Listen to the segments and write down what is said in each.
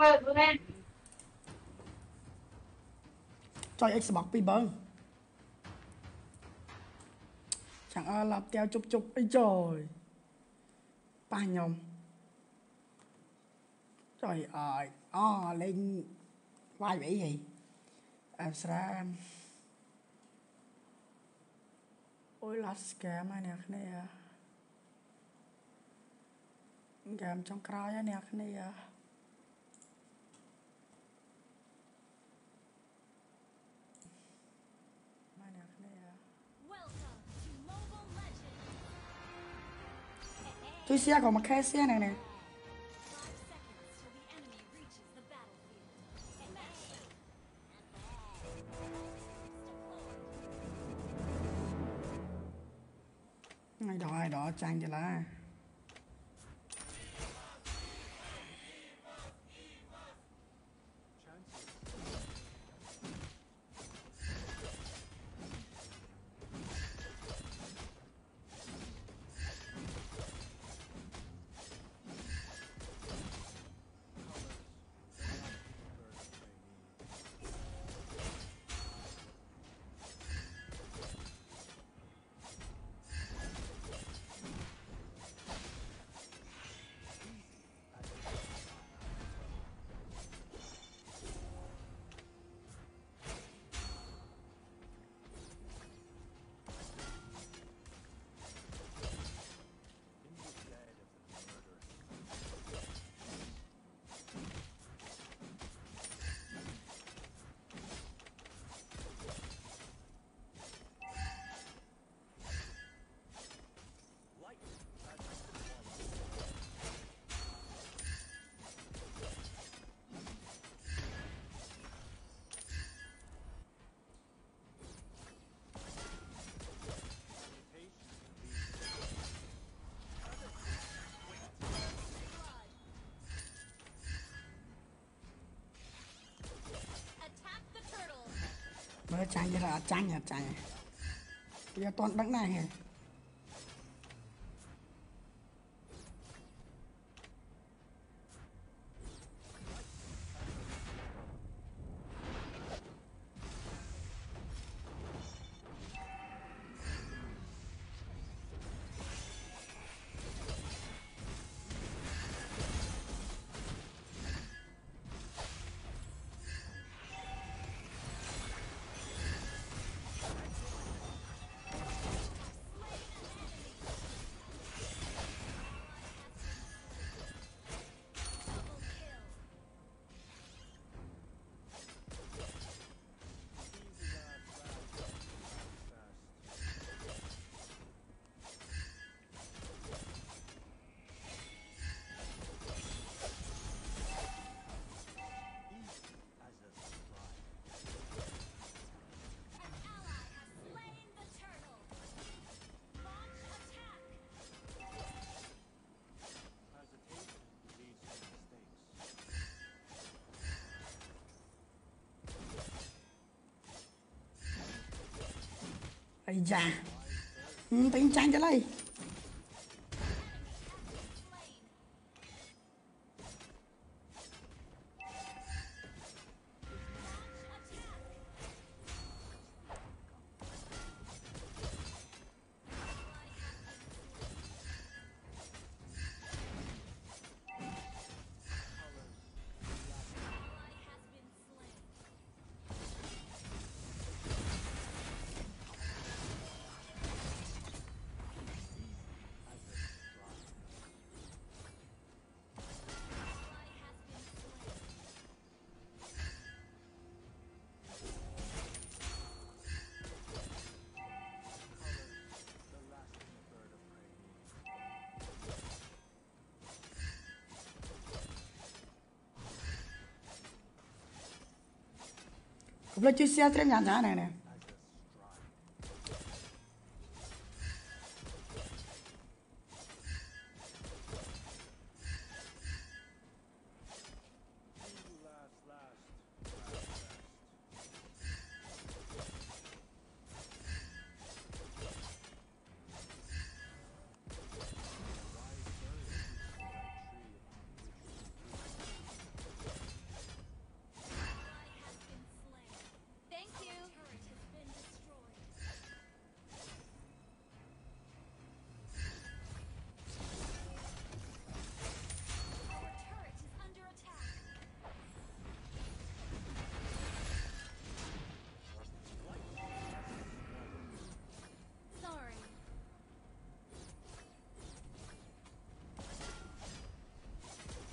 เปิดดูแน่จอย Xbox ปีเบิ้งchẳng à lạp theo chụp chụp ấy trời ba nhom trời ơi o lên vai vậy gì em sram ôi là scam này nè game trong cày nè nè tôi xe còn một cái xe này nè ai đó trang cho lá chanh vậy là chanh à chanh giờ toàn bánh này hả ai da tính tranh cho đây Vou te ensinar a treinar, né?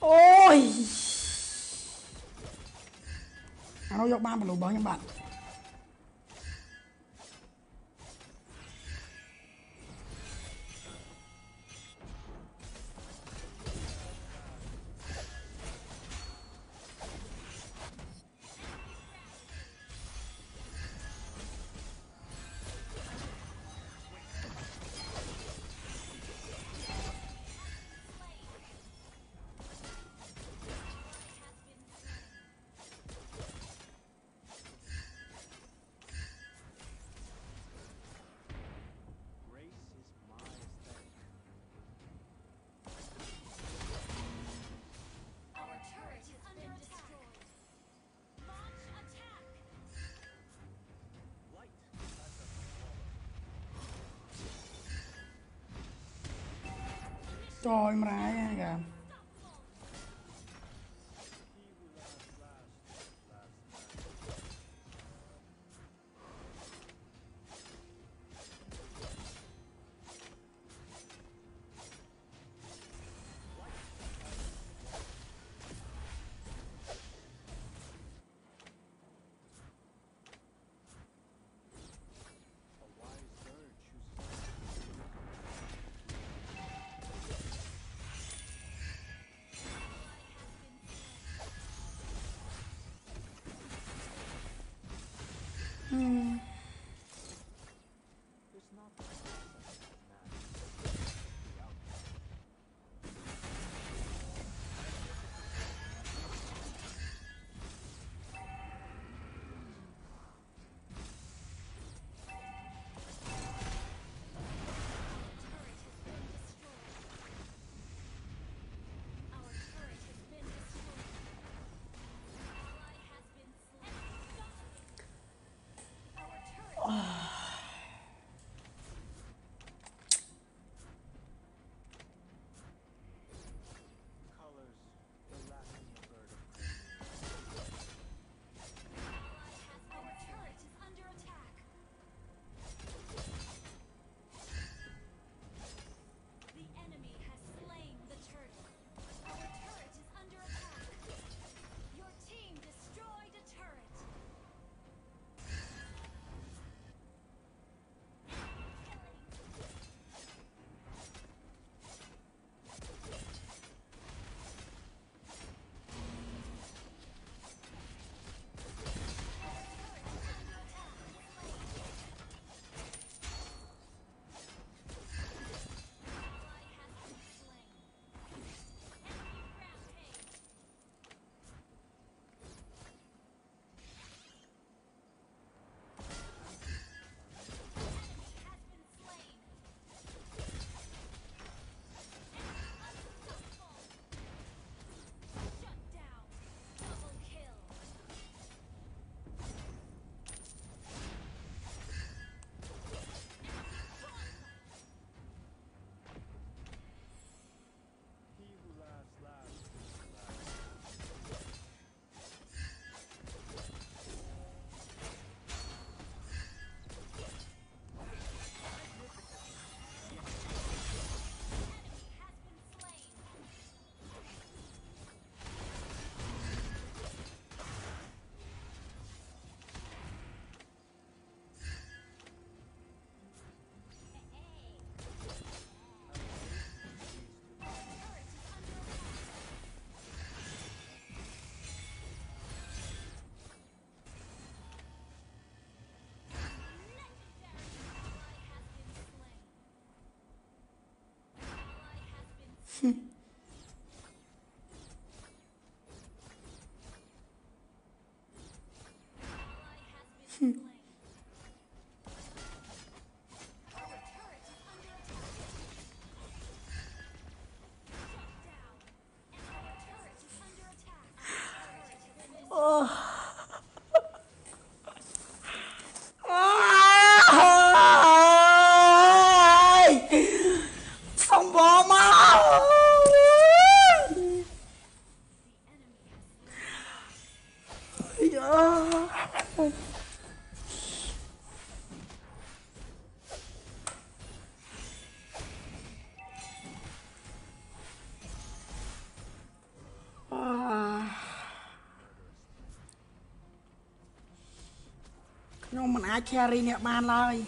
Ôi nó dọc ba mà lù bỡ nha bạn. Trời mày kìa. Nhưng mình ai carry nè bạn lời.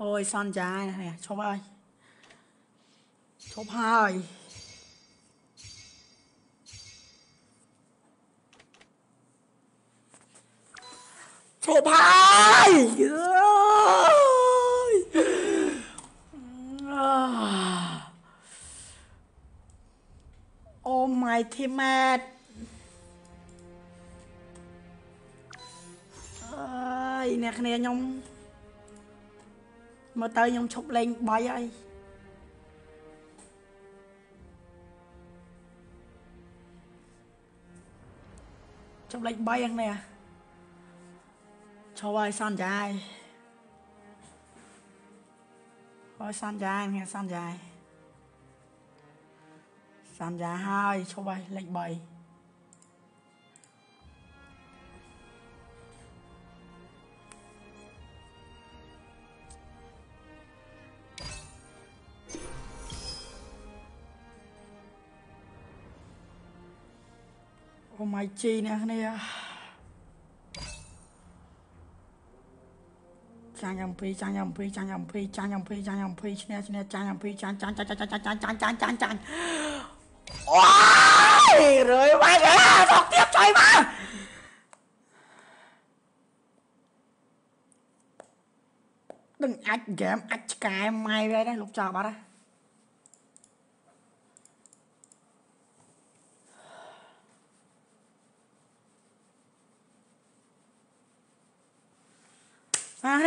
Ôi son trái này chụp ơi chụp hai chụp hai oh my teammate ơi nè cái này nhung mà tới nhông chụp lên bay ấy chụp lên bay anh nè cho bay son dài nghe son dài hai cho bay lệnh bay my chi nè nè chang này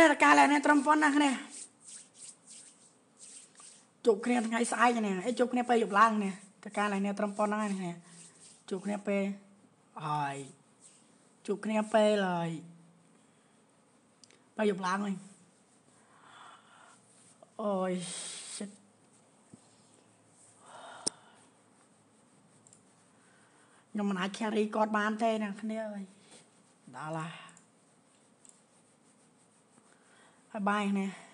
là cái này trầm phun này chụp kia ngay sai này ấy chụp kia chụp lang này cái này trầm phun này chụp kia pe rồi chụp kia pe rồi chụp lang này ôi shit nhưng mà nãy carry còn bán thế này cái này ơi đó là bye bye nè.